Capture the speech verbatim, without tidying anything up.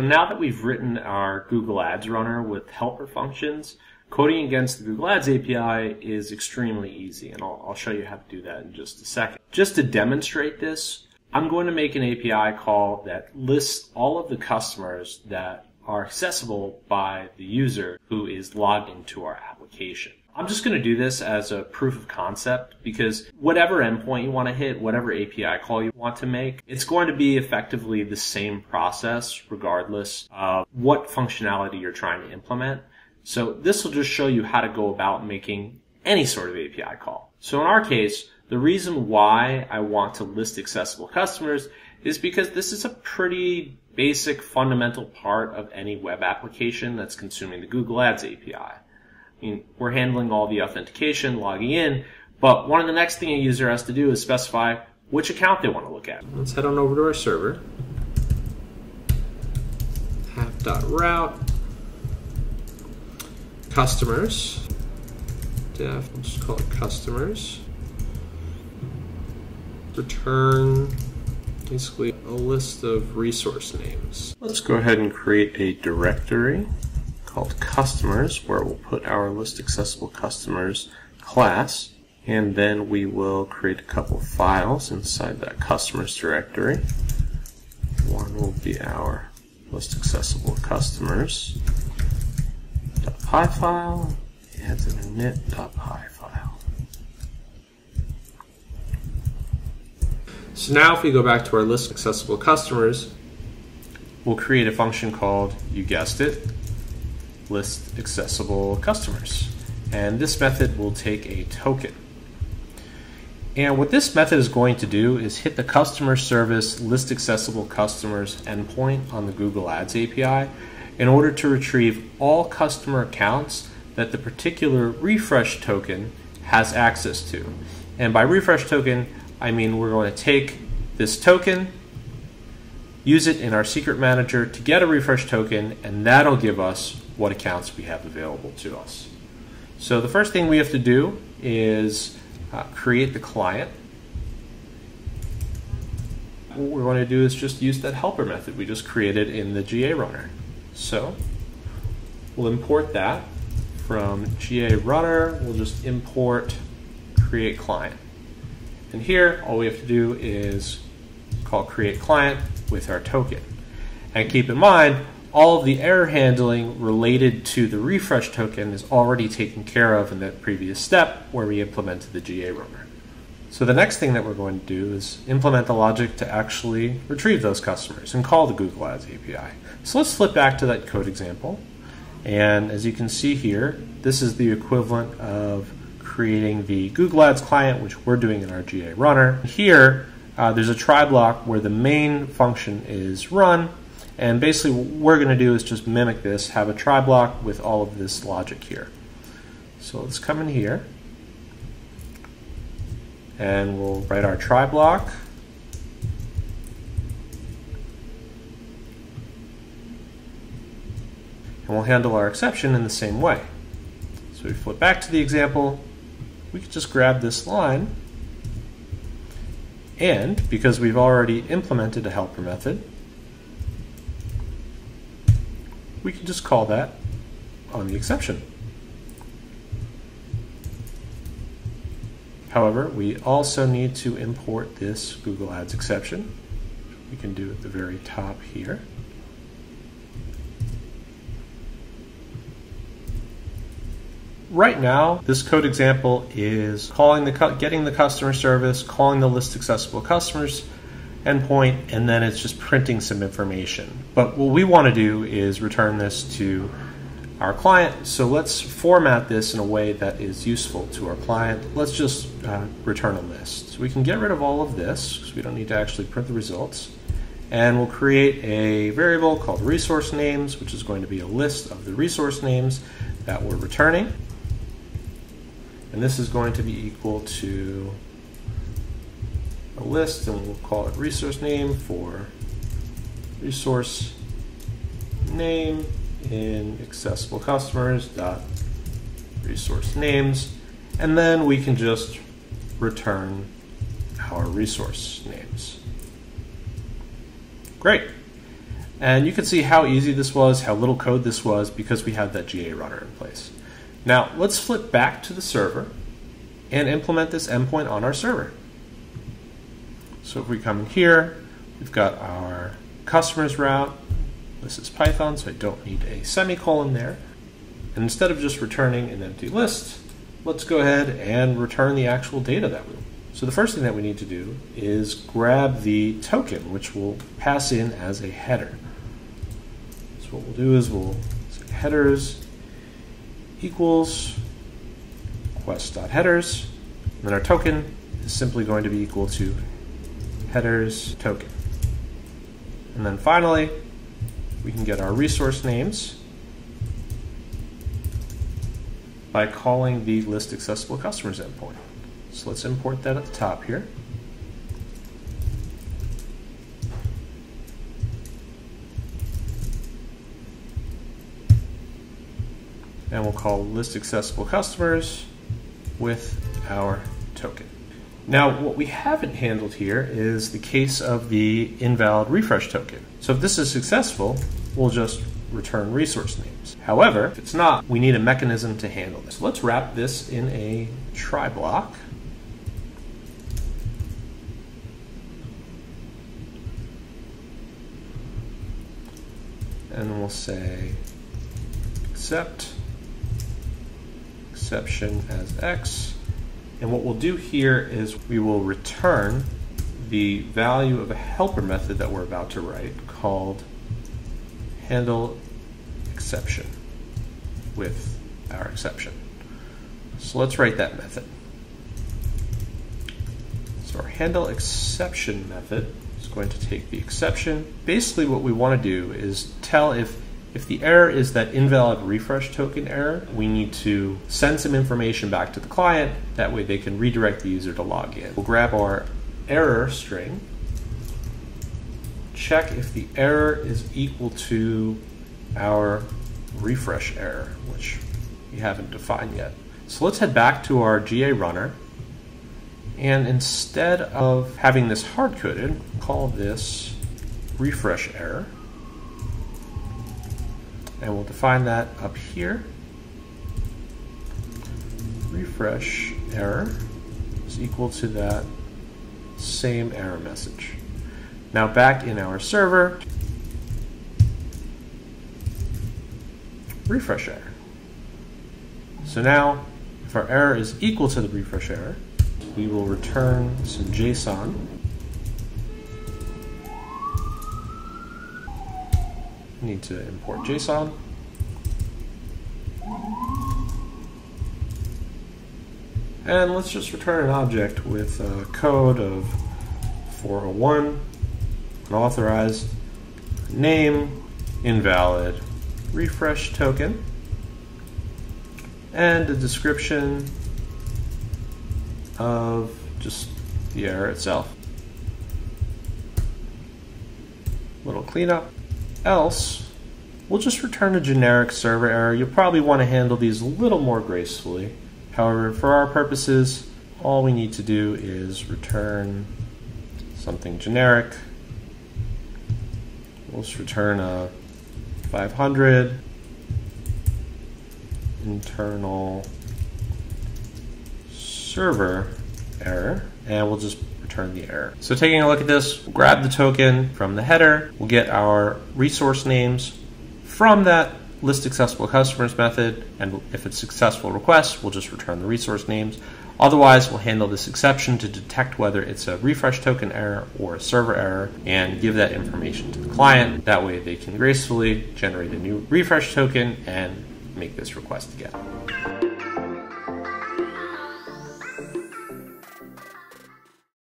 So now that we've written our Google Ads Runner with helper functions, coding against the Google Ads A P I is extremely easy, and I'll, I'll show you how to do that in just a second. Just to demonstrate this, I'm going to make an A P I call that lists all of the customers that are accessible by the user who is logged into our application. I'm just going to do this as a proof of concept because whatever endpoint you want to hit, whatever A P I call you want to make, it's going to be effectively the same process regardless of what functionality you're trying to implement. So this will just show you how to go about making any sort of A P I call. So in our case, the reason why I want to list accessible customers is because this is a pretty basic fundamental part of any web application that's consuming the Google Ads A P I. I mean, we're handling all the authentication, logging in, but one of the next thing a user has to do is specify which account they want to look at. Let's head on over to our server. App.route. Customers, def, we'll just call it customers, return basically a list of resource names. Let's go ahead and create a directory called customers where we'll put our list accessible customers class, and then we will create a couple files inside that customers directory. One will be our list accessible customers .py file, adds an init.py file. So now if we go back to our list of accessible customers, we'll create a function called, you guessed it, list accessible customers. And this method will take a token. And what this method is going to do is hit the customer service list accessible customers endpoint on the Google Ads A P I in order to retrieve all customer accounts that the particular refresh token has access to. And by refresh token, I mean we're going to take this token, use it in our secret manager to get a refresh token, and that'll give us what accounts we have available to us. So the first thing we have to do is uh, create the client. What we're going to do is just use that helper method we just created in the G A Runner. So we'll import that from G A Runner. We'll just import create client. And here, all we have to do is call create client with our token. And keep in mind, all of the error handling related to the refresh token is already taken care of in that previous step where we implemented the G A Runner. So the next thing that we're going to do is implement the logic to actually retrieve those customers and call the Google Ads A P I. So let's flip back to that code example. And as you can see here, this is the equivalent of creating the Google Ads client, which we're doing in our G A Runner. Here, uh, there's a try block where the main function is run. And basically what we're going to do is just mimic this, have a try block with all of this logic here. So let's come in here. And we'll write our try block. And we'll handle our exception in the same way. So we flip back to the example. We could just grab this line. And because we've already implemented a helper method, we can just call that on the exception. However, we also need to import this Google Ads exception. We can do it at the very top here. Right now, this code example is calling the getting the customer service, calling the list accessible customers endpoint, and then it's just printing some information. But what we want to do is return this to our client, so let's format this in a way that is useful to our client. Let's just uh, return a list. So we can get rid of all of this because we don't need to actually print the results. And we'll create a variable called resource names, which is going to be a list of the resource names that we're returning. And this is going to be equal to a list, and we'll call it resource name for resource name in accessible customers dot resource names, and then we can just return our resource names. Great. And you can see how easy this was, how little code this was, because we had that G A runner in place. Now let's flip back to the server and implement this endpoint on our server. So if we come in here, we've got our customers route. This is Python, so I don't need a semicolon there. And instead of just returning an empty list, let's go ahead and return the actual data that we want. So the first thing that we need to do is grab the token, which we'll pass in as a header. So what we'll do is we'll say headers equals quest.headers, and then our token is simply going to be equal to headers token. And then finally, we can get our resource names by calling the list accessible customers endpoint. So let's import that at the top here. And we'll call list accessible customers with our token. Now, what we haven't handled here is the case of the invalid refresh token. So if this is successful, we'll just return resource names. However, if it's not, we need a mechanism to handle this. So let's wrap this in a try block. And we'll say accept exception as X. And what we'll do here is we will return the value of a helper method that we're about to write called handle exception with our exception. So let's write that method. So our handle exception method is going to take the exception. Basically what we want to do is tell if If the error is that invalid refresh token error, we need to send some information back to the client. That way they can redirect the user to log in. We'll grab our error string, check if the error is equal to our refresh error, which we haven't defined yet. So let's head back to our G A runner. And instead of having this hard-coded, call this refresh error. And we'll define that up here. Refresh error is equal to that same error message. Now back in our server, refresh error. So now, if our error is equal to the refresh error, we will return some JSON. Need to import JSON. And let's just return an object with a code of four oh one, an authorized name, invalid refresh token, and a description of just the error itself. Little cleanup. Else, we'll just return a generic server error. You'll probably want to handle these a little more gracefully. However, for our purposes, all we need to do is return something generic. We'll just return a five hundred internal server error, and we'll just return the error. So taking a look at this, we'll grab the token from the header, we'll get our resource names from that list accessible customers method, and if it's successful request, we'll just return the resource names. Otherwise, we'll handle this exception to detect whether it's a refresh token error or a server error and give that information to the client. That way they can gracefully generate a new refresh token and make this request again.